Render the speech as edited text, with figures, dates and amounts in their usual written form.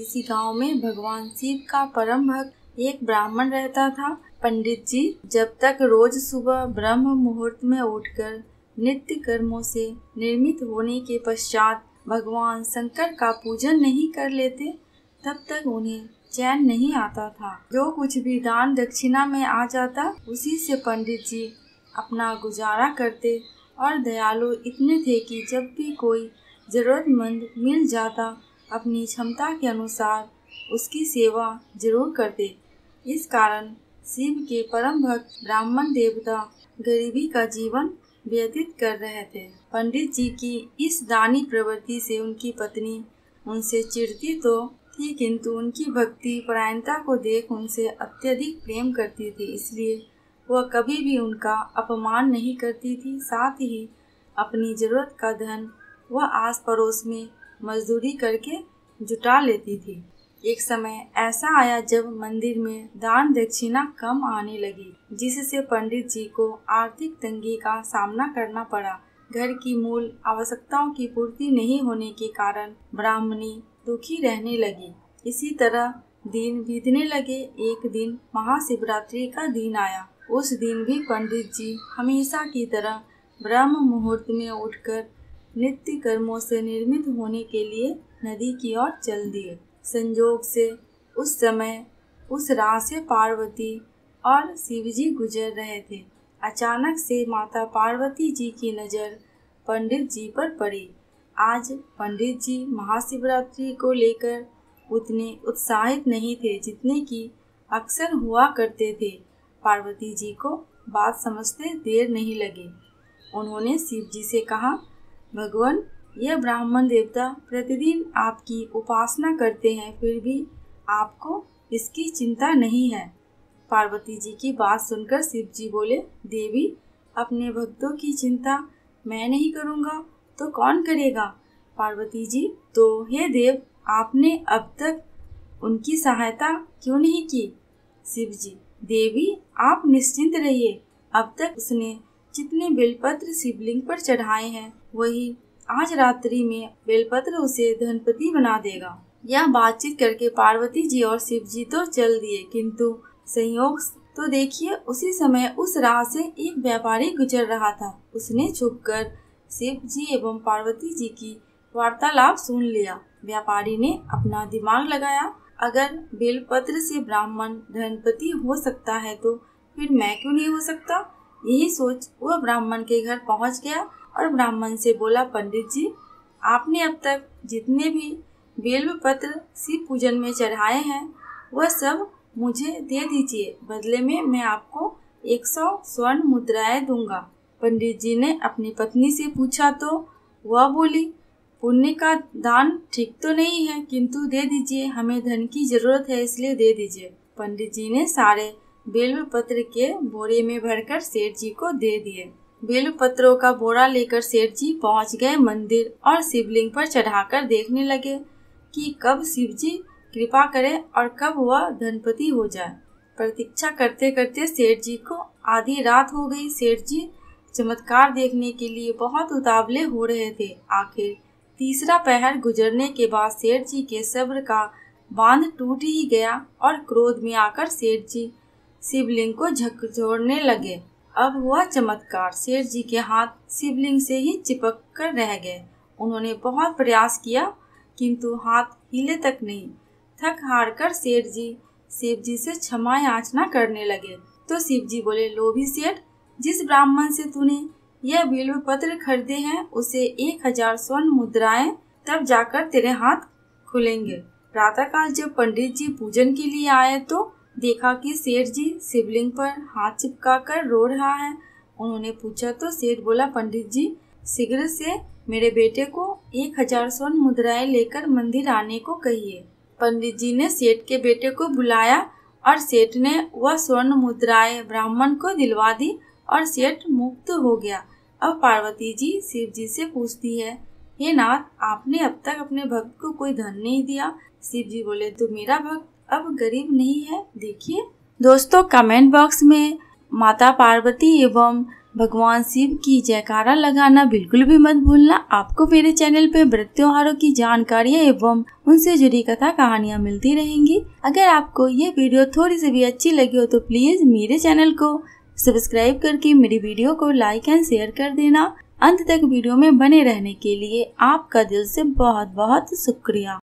किसी गांव में भगवान शिव का परम भक्त एक ब्राह्मण रहता था। पंडित जी जब तक रोज सुबह ब्रह्म मुहूर्त में उठकर नित्य कर्मों से निर्मित होने के पश्चात भगवान शंकर का पूजन नहीं कर लेते, तब तक उन्हें चैन नहीं आता था। जो कुछ भी दान दक्षिणा में आ जाता उसी से पंडित जी अपना गुजारा करते और दयालु इतने थे कि जब भी कोई ज़रूरतमंद मिल जाता अपनी क्षमता के अनुसार उसकी सेवा जरूर करते। इस कारण शिव के परम भक्त ब्राह्मण देवता गरीबी का जीवन व्यतीत कर रहे थे। पंडित जी की इस दानी प्रवृत्ति से उनकी पत्नी उनसे चिढ़ती तो थी, किंतु उनकी भक्ति परायणता को देख उनसे अत्यधिक प्रेम करती थी, इसलिए वह कभी भी उनका अपमान नहीं करती थी। साथ ही अपनी ज़रूरत का धन वह आस पड़ोस में मजदूरी करके जुटा लेती थी। एक समय ऐसा आया जब मंदिर में दान दक्षिणा कम आने लगी, जिससे पंडित जी को आर्थिक तंगी का सामना करना पड़ा। घर की मूल आवश्यकताओं की पूर्ति नहीं होने के कारण ब्राह्मणी दुखी रहने लगी। इसी तरह दिन बीतने लगे। एक दिन महाशिवरात्रि का दिन आया। उस दिन भी पंडित जी हमेशा की तरह ब्रह्म मुहूर्त में उठकर नित्य कर्मों से निर्मित होने के लिए नदी की ओर चल दिए। संयोग से उस समय उस राह से पार्वती और शिवजी गुजर रहे थे। अचानक से माता पार्वती जी की नज़र पंडित जी पर पड़ी। आज पंडित जी महाशिवरात्रि को लेकर उतने उत्साहित नहीं थे जितने कि अक्सर हुआ करते थे। पार्वती जी को बात समझते देर नहीं लगी। उन्होंने शिव जी से कहा, भगवान, यह ब्राह्मण देवता प्रतिदिन आपकी उपासना करते हैं, फिर भी आपको इसकी चिंता नहीं है। पार्वती जी की बात सुनकर शिव जी बोले, देवी, अपने भक्तों की चिंता मैं नहीं करूँगा तो कौन करेगा। पार्वती जी, तो हे देव, आपने अब तक उनकी सहायता क्यों नहीं की। शिव जी, देवी, आप निश्चिंत रहिए, अब तक उसने जितने बेलपत्र शिवलिंग पर चढ़ाए हैं वही आज रात्रि में बेलपत्र उसे धनपति बना देगा। यह बातचीत करके पार्वती जी और शिव जी तो चल दिए, किंतु संयोग तो देखिए, उसी समय उस राह से एक व्यापारी गुजर रहा था। उसने छुपकर शिव जी एवं पार्वती जी की वार्तालाप सुन लिया। व्यापारी ने अपना दिमाग लगाया, अगर बेलपत्र से ब्राह्मण धनपति हो सकता है तो फिर मैं क्यों नहीं हो सकता। यही सोच वह ब्राह्मण के घर पहुंच गया और ब्राह्मण से बोला, पंडित जी, आपने अब तक जितने भी बेलपत्र शिव पूजन में चढ़ाए हैं वह सब मुझे दे दीजिए, बदले में मैं आपको 100 स्वर्ण मुद्राएं दूंगा। पंडित जी ने अपनी पत्नी से पूछा तो वह बोली, पुण्य का दान ठीक तो नहीं है, किंतु दे दीजिए, हमें धन की जरूरत है, इसलिए दे दीजिए। पंडित जी ने सारे बेलपत्र के बोरे में भरकर सेठ जी को दे दिए। बेलपत्रों का बोरा लेकर सेठ जी पहुंच गए मंदिर और शिवलिंग पर चढ़ाकर देखने लगे कि कब शिव जी कृपा करें और कब वह धनपति हो जाए। प्रतीक्षा करते करते सेठ जी को आधी रात हो गई। सेठ जी चमत्कार देखने के लिए बहुत उतावले हो रहे थे। आखिर तीसरा पहर गुजरने के बाद सेठ जी के सब्र का बांध टूट ही गया और क्रोध में आकर सेठ जी शिवलिंग को झकझोरने लगे। अब हुआ चमत्कार, सेठ जी के हाथ शिवलिंग से ही चिपक कर रह गए। उन्होंने बहुत प्रयास किया किंतु हाथ हिले तक नहीं। थक हार कर सेठ जी से क्षमा याचना करने लगे तो शिव जी बोले, लोभी सेठ, जिस ब्राह्मण से तूने यह बेलपत्र खरीदे हैं उसे 1000 स्वर्ण मुद्राएं, तब जाकर तेरे हाथ खुलेंगे। प्रातःकाल जब पंडित जी पूजन के लिए आए तो देखा कि सेठ जी शिवलिंग पर हाथ चिपकाकर रो रहा है। उन्होंने पूछा तो सेठ बोला, पंडित जी, शीघ्र से मेरे बेटे को 1000 स्वर्ण मुद्राएं लेकर मंदिर आने को कहिए। पंडित जी ने सेठ के बेटे को बुलाया और सेठ ने वह स्वर्ण मुद्राएं ब्राह्मण को दिलवा दी और सेठ मुक्त हो गया। अब पार्वती जी शिव जी से पूछती है, हे नाथ, आपने अब तक अपने भक्त को कोई धन नहीं दिया। शिव जी बोले, तो मेरा भक्त अब गरीब नहीं है। देखिए दोस्तों, कमेंट बॉक्स में माता पार्वती एवं भगवान शिव की जयकारा लगाना बिल्कुल भी मत भूलना। आपको मेरे चैनल पे व्रत त्योहारों की जानकारियाँ एवं उनसे जुड़ी कथा कहानियाँ मिलती रहेंगी। अगर आपको ये वीडियो थोड़ी सी भी अच्छी लगी हो तो प्लीज मेरे चैनल को सब्सक्राइब करके मेरी वीडियो को लाइक एंड शेयर कर देना। अंत तक वीडियो में बने रहने के लिए आपका दिल से बहुत बहुत शुक्रिया।